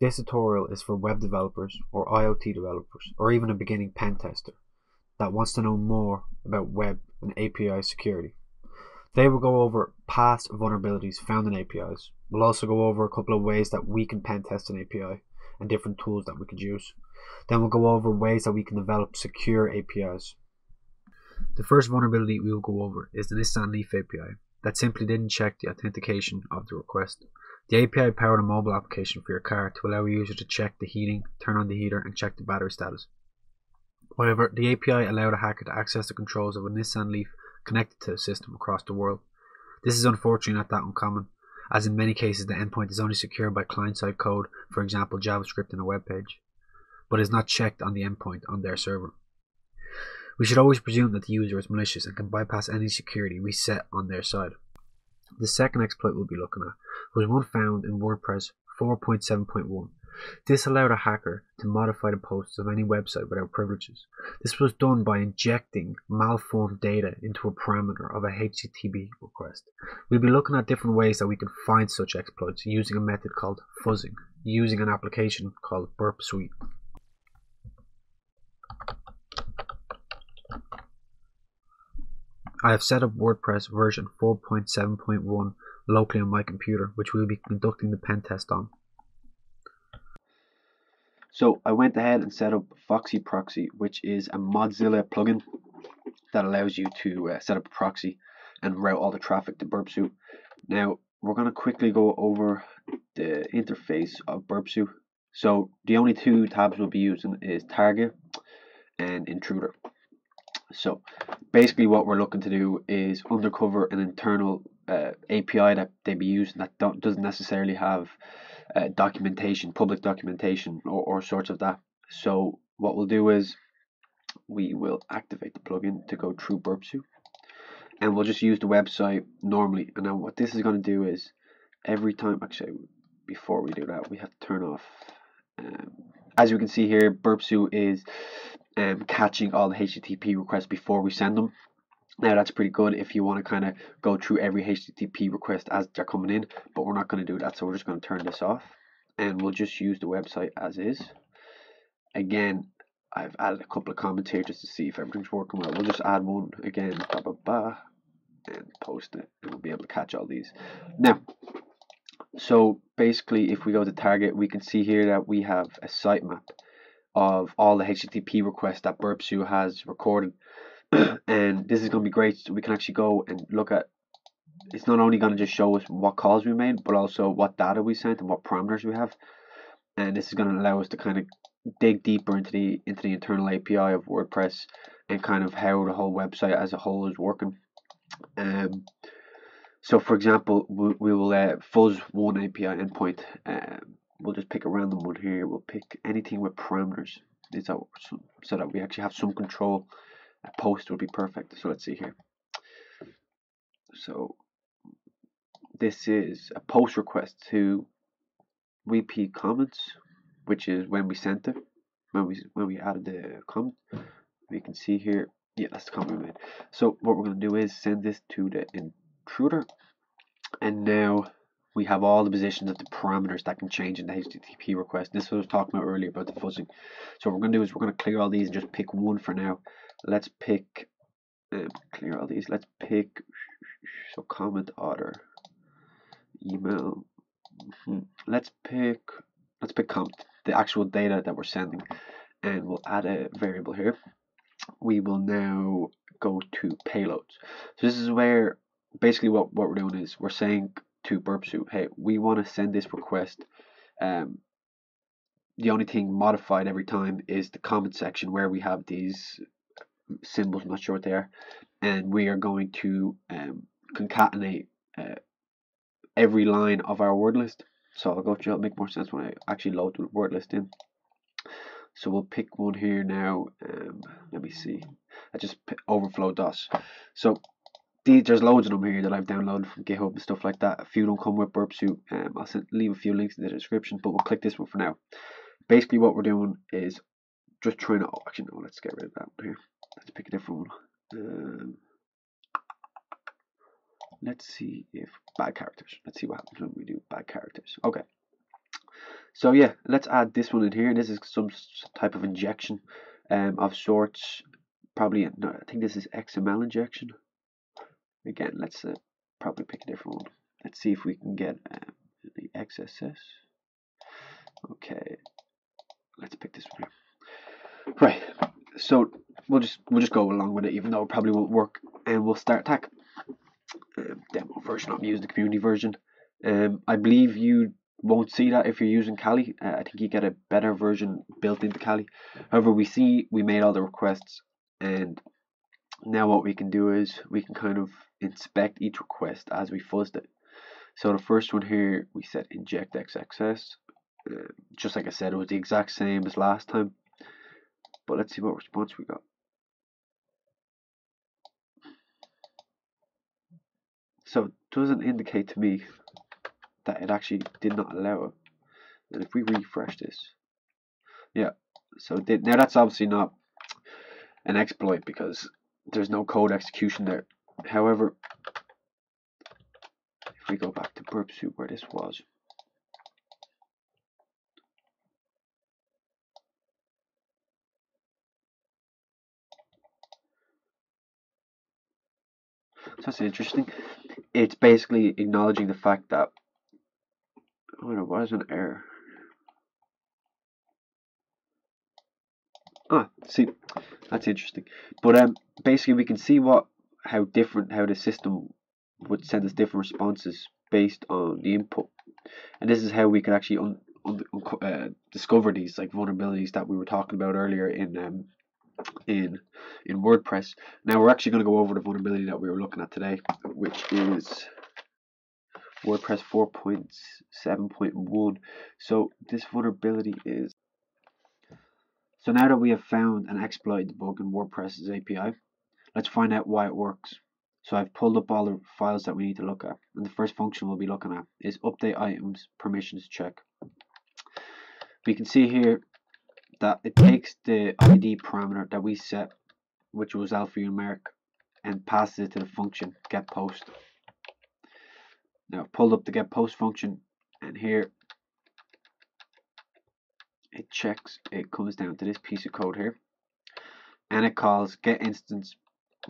This tutorial is for web developers or IoT developers or even a beginning pen tester that wants to know more about web and API security. Today we'll go over past vulnerabilities found in APIs. We'll also go over a couple of ways that we can pen test an API and different tools that we could use. Then we'll go over ways that we can develop secure APIs. The first vulnerability we will go over is the Nissan Leaf API that simply didn't check the authentication of the request. The API powered a mobile application for your car to allow a user to check the heating, turn on the heater and check the battery status. However, the API allowed a hacker to access the controls of a Nissan Leaf connected to the system across the world. This is unfortunately not that uncommon, as in many cases the endpoint is only secured by client-side code, for example JavaScript in a web page, but is not checked on the endpoint on their server. We should always presume that the user is malicious and can bypass any security we set on their side. The second exploit we'll be looking at was one found in WordPress 4.7.1. This allowed a hacker to modify the posts of any website without privileges. This was done by injecting malformed data into a parameter of a HTTP request. We'll be looking at different ways that we can find such exploits using a method called fuzzing, using an application called Burp Suite. I have set up WordPress version 4.7.1 locally on my computer, which we'll be conducting the pen test on. So I went ahead and set up FoxyProxy, which is a Mozilla plugin that allows you to set up a proxy and route all the traffic to Burp Suite. Now we're going to quickly go over the interface of Burp Suite. So the only two tabs we'll be using is Target and Intruder. So basically what we're looking to do is uncover an internal API that they be using that doesn't necessarily have documentation, public documentation or sorts of that. So what we'll do is we will activate the plugin to go through Burp Suite, and we'll just use the website normally. And now what this is going to do is every time, actually before we do that, we have to turn off, as you can see here, Burp Suite is catching all the HTTP requests before we send them. Now that's pretty good if you want to kind of go through every HTTP request as they're coming in, but we're not going to do that, so we're just going to turn this off and we'll just use the website as is. Again, I've added a couple of comments here just to see if everything's working well. We'll just add one again, blah blah blah, and post it, and we'll be able to catch all these now. So basically if we go to Target, we can see here that we have a sitemap of all the HTTP requests that Burp Suite has recorded. And this is going to be great, so we can actually go and look at, it's not only going to just show us what calls we made, but also what data we sent and what parameters we have. And this is going to allow us to kind of dig deeper into the internal API of WordPress and kind of how the whole website as a whole is working. So for example, we will fuzz one API endpoint. We'll just pick a random one here. We'll pick anything with parameters, so that we actually have some control. A post would be perfect. So let's see here. So this is a post request to repeat comments, which is when we sent it, when we added the comment. We can see here, yeah, that's the comment we made. So what we're going to do is send this to the intruder, and now we have all the positions of the parameters that can change in the HTTP request. This was talking about earlier about the fuzzing. So what we're going to do is we're going to clear all these and just pick one for now. Let's pick clear all these. Let's pick so comment order email. Let's pick comment, the actual data that we're sending, and we'll add a variable here. We will now go to payloads. So this is where basically what we're doing is we're saying to Burp Suite, hey, we want to send this request. The only thing modified every time is the comment section where we have these symbols, I'm not sure what they are, and we are going to concatenate every line of our word list. So I'll go through, it'll make more sense when I actually load the word list in. So we'll pick one here now. Let me see, I just overflow DOS. So there's loads of them here that I've downloaded from GitHub and stuff like that. A few don't come with Burp Suite. I'll leave a few links in the description, but we'll click this one for now. Basically what we're doing is just trying to, let's get rid of that one here. Let's pick a different one. Let's see if bad characters. Let's see what happens when we do bad characters. Okay. So yeah, let's add this one in here. This is some type of injection of sorts. Probably, no, I think this is XML injection. Again, let's probably pick a different one. Let's see if we can get the XSS. Okay, let's pick this one here. Right, so we'll just go along with it, even though it probably won't work. And we'll start attack. Demo version. I'm using the community version. I believe you won't see that if you're using Kali. I think you get a better version built into Kali. However, we made all the requests, and now what we can do is we can kind of inspect each request as we fuzzed it. So the first one here, we said inject XXS. Just like I said, it was the exact same as last time. But let's see what response we got. So it doesn't indicate to me that it actually did not allow it. And if we refresh this, yeah, so it did. Now that's obviously not an exploit because there's no code execution there. However, if we go back to Burp Suite where this was, so that's interesting. It's basically acknowledging the fact that, oh, there was an error. Ah, see, that's interesting. But basically, we can see how the system would send us different responses based on the input, and this is how we can actually discover these like vulnerabilities that we were talking about earlier in WordPress. Now we're actually going to go over the vulnerability that we were looking at today, which is WordPress 4.7.1. So this vulnerability is, so now that we have found an exploited bug in WordPress's API, let's find out why it works. So I've pulled up all the files that we need to look at, and the first function we'll be looking at is update items permissions check. We can see here that it takes the ID parameter that we set, which was alphanumeric, and passes it to the function getPost. Now I've pulled up the getPost function, and here it checks, it comes down to this piece of code here, and it calls getInstance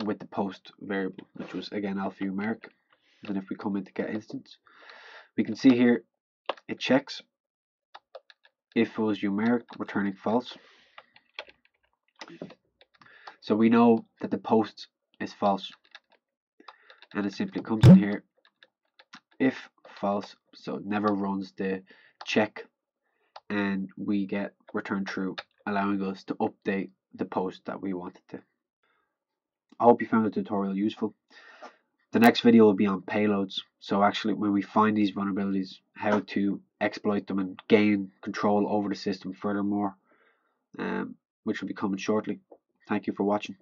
with the post variable, which was again alphanumeric. And if we come into getInstance, we can see here it checks if it was numeric, returning false. So we know that the post is false, and it simply comes in here if false, so it never runs the check, and we get return true, allowing us to update the post that we wanted to. I hope you found the tutorial useful. The next video will be on payloads, so actually when we find these vulnerabilities, how to exploit them and gain control over the system furthermore, which will be coming shortly. Thank you for watching.